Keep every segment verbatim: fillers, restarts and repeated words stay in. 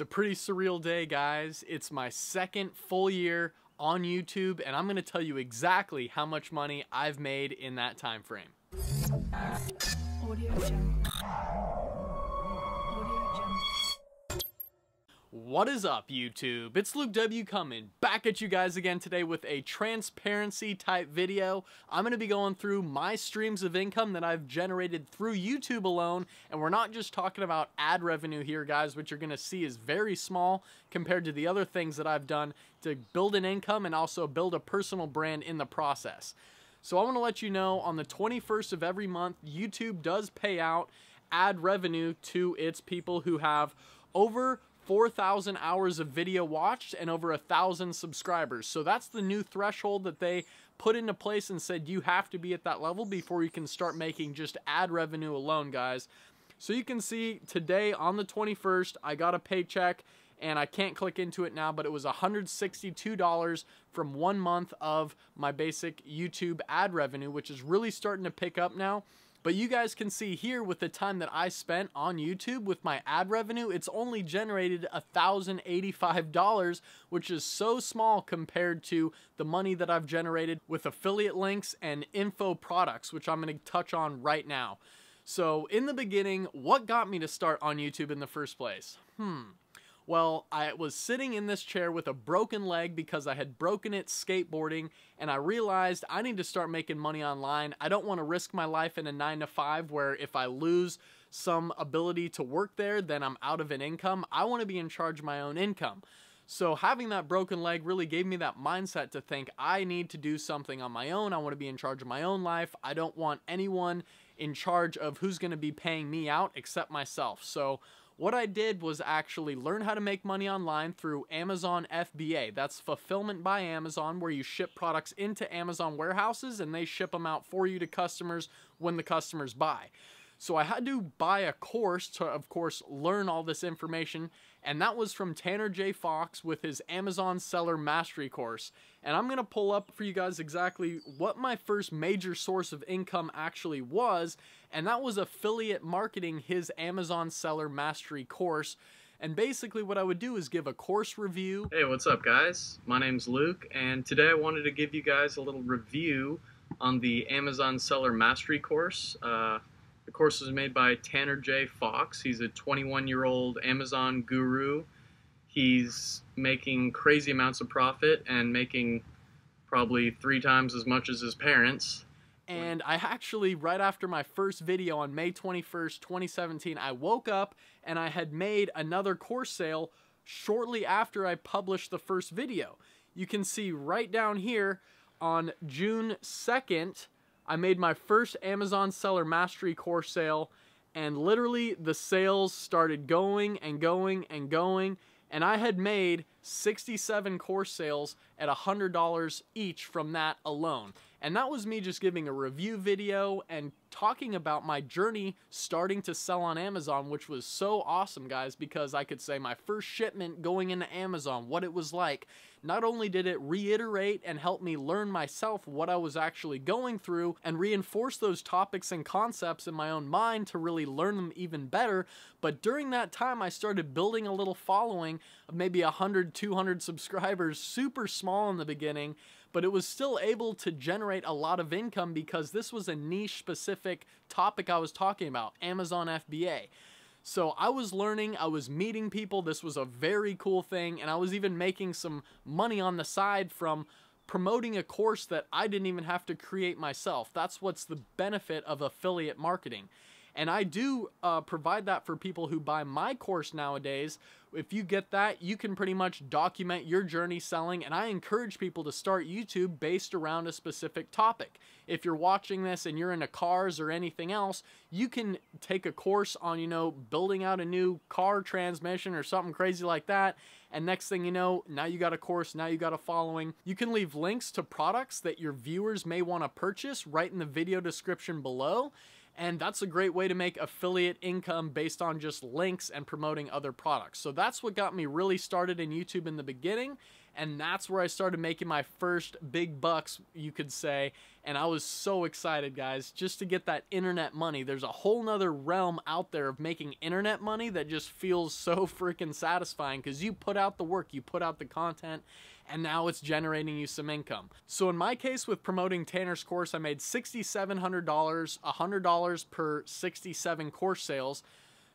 It's a pretty surreal day, guys. It's my second full year on YouTube, and I'm gonna tell you exactly how much money I've made in that time frame. Audio jump. Audio jump. What is up, YouTube? It's Luke W coming back at you guys again today with a transparency type video. I'm going to be going through my streams of income that I've generated through YouTube alone, and we're not just talking about ad revenue here, guys, which you're going to see is very small compared to the other things that I've done to build an income and also build a personal brand in the process. So I want to let you know, on the twenty-first of every month, YouTube does pay out ad revenue to its people who have over four thousand hours of video watched and over a thousand subscribers. So that's the new threshold that they put into place and said you have to be at that level before you can start making just ad revenue alone, guys. So you can see today on the twenty-first, I got a paycheck and I can't click into it now, but it was one hundred sixty-two dollars from one month of my basic YouTube ad revenue, which is really starting to pick up now. But you guys can see here with the time that I spent on YouTube with my ad revenue, it's only generated one thousand eighty-five dollars, which is so small compared to the money that I've generated with affiliate links and info products, which I'm going to touch on right now. So in the beginning, what got me to start on YouTube in the first place? Hmm. Well, I was sitting in this chair with a broken leg because I had broken it skateboarding, and I realized I need to start making money online. I don't want to risk my life in a nine to five where if I lose some ability to work there, then I'm out of an income. I want to be in charge of my own income. So having that broken leg really gave me that mindset to think I need to do something on my own. I want to be in charge of my own life. I don't want anyone in charge of who's going to be paying me out except myself. So what I did was actually learn how to make money online through Amazon F B A. That's Fulfillment by Amazon, where you ship products into Amazon warehouses and they ship them out for you to customers when the customers buy. So I had to buy a course to, of course, learn all this information, and that was from Tanner J. Fox with his Amazon Seller Mastery course. And I'm going to pull up for you guys exactly what my first major source of income actually was, and that was affiliate marketing, his Amazon Seller Mastery course. And basically what I would do is give a course review. Hey, what's up, guys? My name's Luke, and today I wanted to give you guys a little review on the Amazon Seller Mastery course. Uh, The course was made by Tanner J. Fox. He's a twenty-one-year-old Amazon guru. He's making crazy amounts of profit and making probably three times as much as his parents. And I actually, right after my first video on May twenty-first, twenty seventeen, I woke up and I had made another course sale shortly after I published the first video. You can see right down here on June second, I made my first Amazon Seller Mastery course sale, and literally the sales started going and going and going, and I had made sixty-seven course sales at one hundred dollars each from that alone. And that was me just giving a review video and talking about my journey starting to sell on Amazon, which was so awesome, guys, because I could say my first shipment going into Amazon, what it was like. Not only did it reiterate and help me learn myself what I was actually going through and reinforce those topics and concepts in my own mind to really learn them even better, but during that time I started building a little following of maybe one hundred, two hundred subscribers, super small in the beginning, but it was still able to generate a lot of income because this was a niche specific topic I was talking about, Amazon F B A. So I was learning, I was meeting people, this was a very cool thing, and I was even making some money on the side from promoting a course that I didn't even have to create myself. That's what's the benefit of affiliate marketing. And I do uh, provide that for people who buy my course nowadays. If you get that, you can pretty much document your journey selling, and I encourage people to start YouTube based around a specific topic. If you're watching this and you're into cars or anything else, you can take a course on, you know, building out a new car transmission or something crazy like that, and next thing you know, now you got a course, now you got a following. You can leave links to products that your viewers may want to purchase right in the video description below. And that's a great way to make affiliate income based on just links and promoting other products. So that's what got me really started in YouTube in the beginning. and that's where I started making my first big bucks, you could say, and I was so excited, guys, just to get that internet money. There's a whole nother realm out there of making internet money that just feels so freaking satisfying because you put out the work, you put out the content, and now it's generating you some income. So in my case with promoting Tanner's course, I made six thousand seven hundred dollars, one hundred dollars per sixty-seven course sales.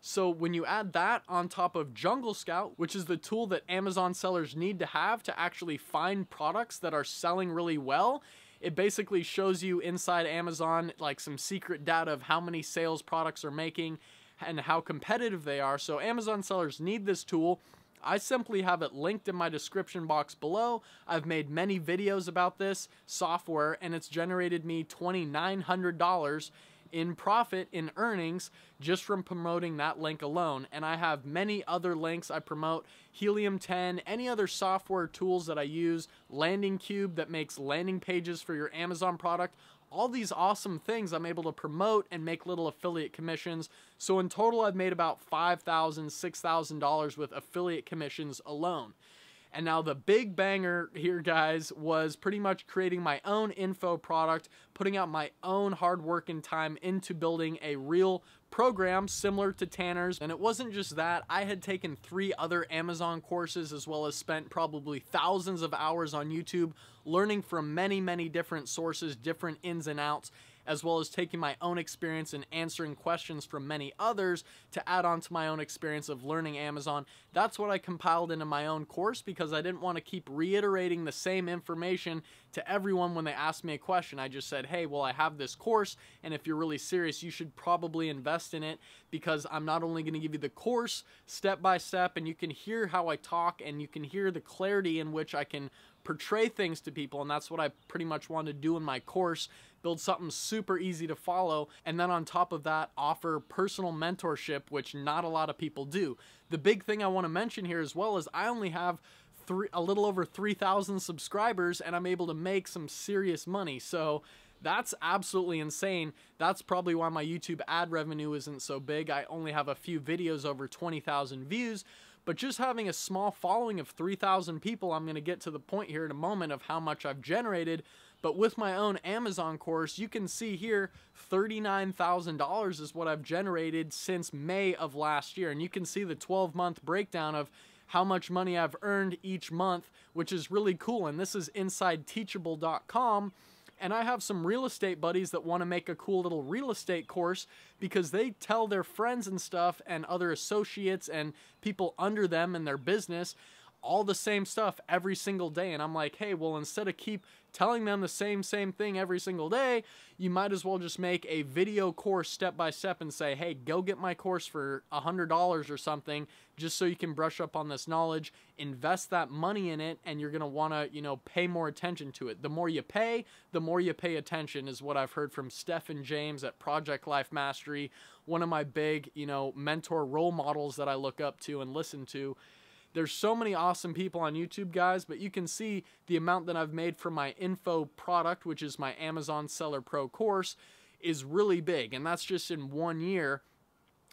So when you add that on top of Jungle Scout, which is the tool that Amazon sellers need to have to actually find products that are selling really well, it basically shows you inside Amazon like some secret data of how many sales products are making and how competitive they are. So Amazon sellers need this tool. I simply have it linked in my description box below. I've made many videos about this software and it's generated me two thousand nine hundred dollars in profit, in earnings, just from promoting that link alone. And I have many other links I promote, Helium ten, any other software tools that I use, Landing Cube that makes landing pages for your Amazon product. All these awesome things I'm able to promote and make little affiliate commissions. So in total, I've made about five thousand dollars, six thousand dollars with affiliate commissions alone. And now the big banger here, guys, was pretty much creating my own info product, putting out my own hard work and time into building a real program similar to Tanner's. And it wasn't just that. I had taken three other Amazon courses as well as spent probably thousands of hours on YouTube learning from many, many different sources, different ins and outs, as well as taking my own experience and answering questions from many others to add on to my own experience of learning Amazon. That's what I compiled into my own course because I didn't want to keep reiterating the same information to everyone when they asked me a question. I just said, hey, well, I have this course, and if you're really serious, you should probably invest in it because I'm not only going to give you the course step by step, and you can hear how I talk, and you can hear the clarity in which I can portray things to people, and that's what I pretty much wanted to do in my course, build something super easy to follow, and then on top of that, offer personal mentorship, which not a lot of people do. The big thing I want to mention here as well is I only have three, a little over three thousand subscribers, and I'm able to make some serious money, so that's absolutely insane. That's probably why my YouTube ad revenue isn't so big. I only have a few videos over twenty thousand views, but just having a small following of three thousand people, I'm going to get to the point here in a moment of how much I've generated. But with my own Amazon course, you can see here thirty-nine thousand dollars is what I've generated since May of last year. And you can see the twelve month breakdown of how much money I've earned each month, which is really cool. And this is inside teachable dot com. And I have some real estate buddies that want to make a cool little real estate course because they tell their friends and stuff and other associates and people under them in their business all the same stuff every single day. And I'm like, hey, well, instead of keep telling them the same, same thing every single day, you might as well just make a video course step by step and say, hey, go get my course for one hundred dollars or something, just so you can brush up on this knowledge, invest that money in it, and you're going to want to, you know, pay more attention to it. The more you pay, the more you pay attention is what I've heard from Stefan James at Project Life Mastery, one of my big, you know, mentor role models that I look up to and listen to. There's so many awesome people on YouTube, guys, but you can see the amount that I've made for my info product, which is my Amazon Seller Pro course, is really big, and that's just in one year.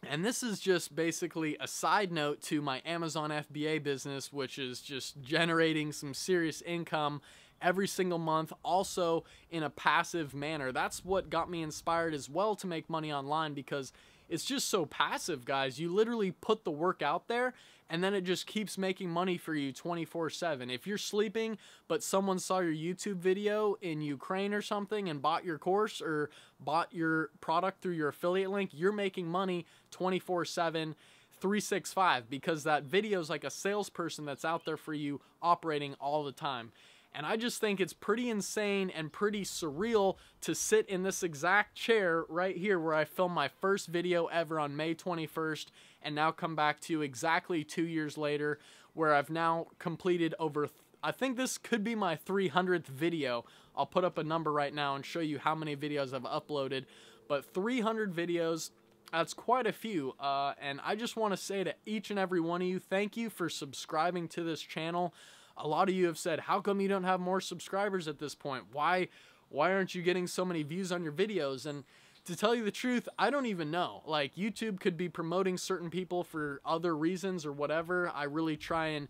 And this is just basically a side note to my Amazon F B A business, which is just generating some serious income every single month, also in a passive manner. That's what got me inspired as well to make money online, because it's just so passive, guys. You literally put the work out there and then it just keeps making money for you twenty-four seven. If you're sleeping but someone saw your YouTube video in Ukraine or something and bought your course or bought your product through your affiliate link, you're making money twenty-four seven, three sixty-five, because that video is like a salesperson that's out there for you operating all the time. And I just think it's pretty insane and pretty surreal to sit in this exact chair right here where I filmed my first video ever on May twenty-first and now come back to you exactly two years later where I've now completed over, th I think this could be my three hundredth video. I'll put up a number right now and show you how many videos I've uploaded, but three hundred videos. That's quite a few, uh, and I just want to say to each and every one of you, thank you for subscribing to this channel. A lot of you have said, how come you don't have more subscribers at this point? Why, why aren't you getting so many views on your videos? And to tell you the truth, I don't even know. Like, YouTube could be promoting certain people for other reasons or whatever. I really try and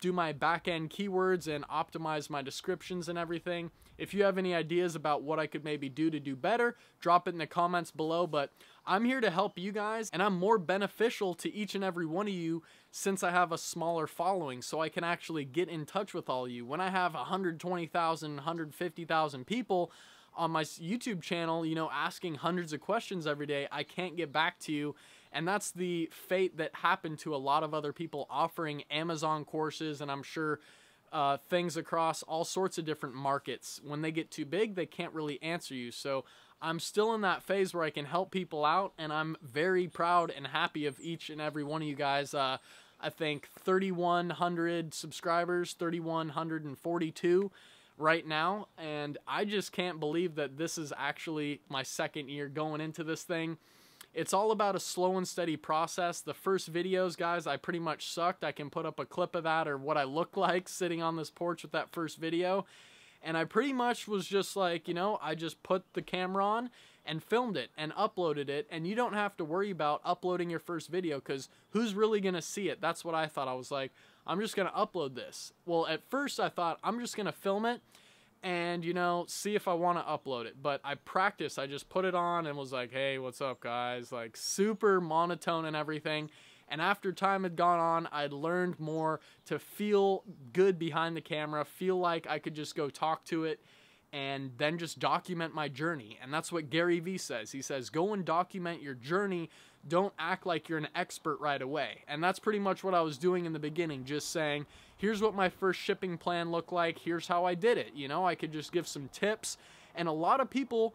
do my back-end keywords and optimize my descriptions and everything. If you have any ideas about what I could maybe do to do better, drop it in the comments below. But I'm here to help you guys, and I'm more beneficial to each and every one of you since I have a smaller following, so I can actually get in touch with all of you. When I have one hundred twenty thousand, one hundred fifty thousand people on my YouTube channel, you know, asking hundreds of questions every day, I can't get back to you. And that's the fate that happened to a lot of other people offering Amazon courses, and I'm sure uh, things across all sorts of different markets. When they get too big, they can't really answer you. So I'm still in that phase where I can help people out, and I'm very proud and happy of each and every one of you guys. Uh, I think thirty-one hundred subscribers, three thousand one hundred forty-two right now, and I just can't believe that this is actually my second year going into this thing. It's all about a slow and steady process. The first videos, guys, I pretty much sucked. I can put up a clip of that, or what I look like sitting on this porch with that first video. And I pretty much was just like, you know, I just put the camera on and filmed it and uploaded it. And you don't have to worry about uploading your first video, because who's really going to see it? That's what I thought. I was like, I'm just going to upload this. Well, at first I thought I'm just going to film it and, you know, see if I want to upload it. But I practiced. I just put it on and was like, hey, what's up, guys? Like, super monotone and everything. And after time had gone on, I'd learned more to feel good behind the camera, feel like I could just go talk to it and then just document my journey. And that's what Gary V says. He says, go and document your journey. Don't act like you're an expert right away. And that's pretty much what I was doing in the beginning, just saying, here's what my first shipping plan looked like. Here's how I did it. You know, I could just give some tips. And a lot of people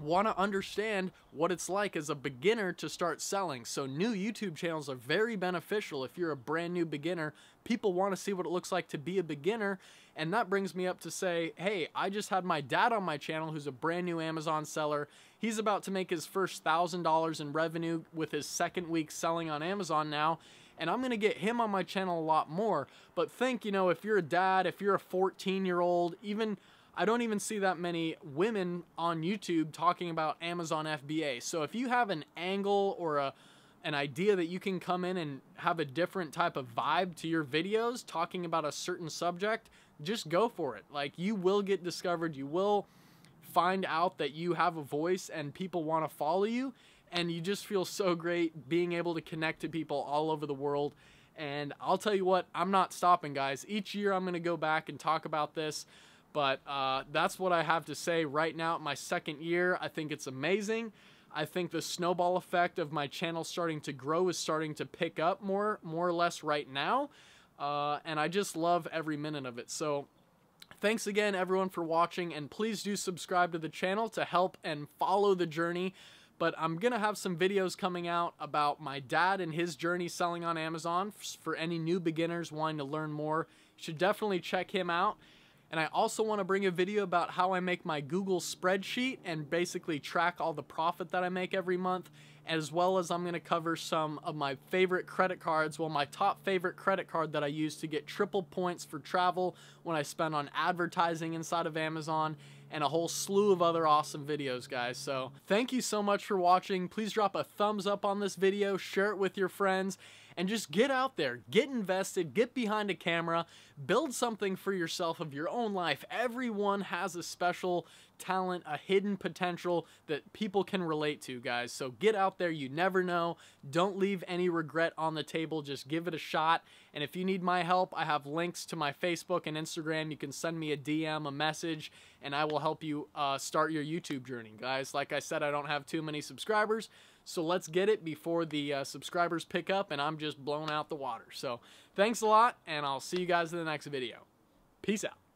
want to understand what it's like as a beginner to start selling. So new YouTube channels are very beneficial if you're a brand new beginner. People want to see what it looks like to be a beginner. And that brings me up to say, hey, I just had my dad on my channel who's a brand new Amazon seller. He's about to make his first one thousand dollars in revenue with his second week selling on Amazon now. And I'm going to get him on my channel a lot more. But think, you know, if you're a dad, if you're a fourteen year old, even I don't even see that many women on YouTube talking about Amazon F B A. So if you have an angle or a, an idea that you can come in and have a different type of vibe to your videos, talking about a certain subject, just go for it. Like, you will get discovered. You will find out that you have a voice and people want to follow you. And you just feel so great being able to connect to people all over the world. And I'll tell you what, I'm not stopping, guys. Each year I'm going to go back and talk about this. But uh, that's what I have to say right now. My second year, I think it's amazing. I think the snowball effect of my channel starting to grow is starting to pick up more, more or less right now. Uh, and I just love every minute of it. So thanks again, everyone, for watching. And please do subscribe to the channel to help and follow the journey. But I'm going to have some videos coming out about my dad and his journey selling on Amazon. For any new beginners wanting to learn more, you should definitely check him out. And I also want to bring a video about how I make my Google spreadsheet and basically track all the profit that I make every month, as well as I'm going to cover some of my favorite credit cards. Well, my top favorite credit card that I use to get triple points for travel when I spend on advertising inside of Amazon, and a whole slew of other awesome videos, guys. So thank you so much for watching. Please drop a thumbs up on this video, share it with your friends, and just get out there, get invested, get behind a camera, build something for yourself of your own life. Everyone has a special talent, a hidden potential that people can relate to, guys. So get out there. You never know. Don't leave any regret on the table. Just give it a shot. And if you need my help, I have links to my Facebook and Instagram. You can send me a D M, a message, and I will help you uh, start your YouTube journey, guys. Like I said, I don't have too many subscribers, so let's get it before the uh, subscribers pick up and I'm just blown out the water. So thanks a lot, and I'll see you guys in the next video. Peace out.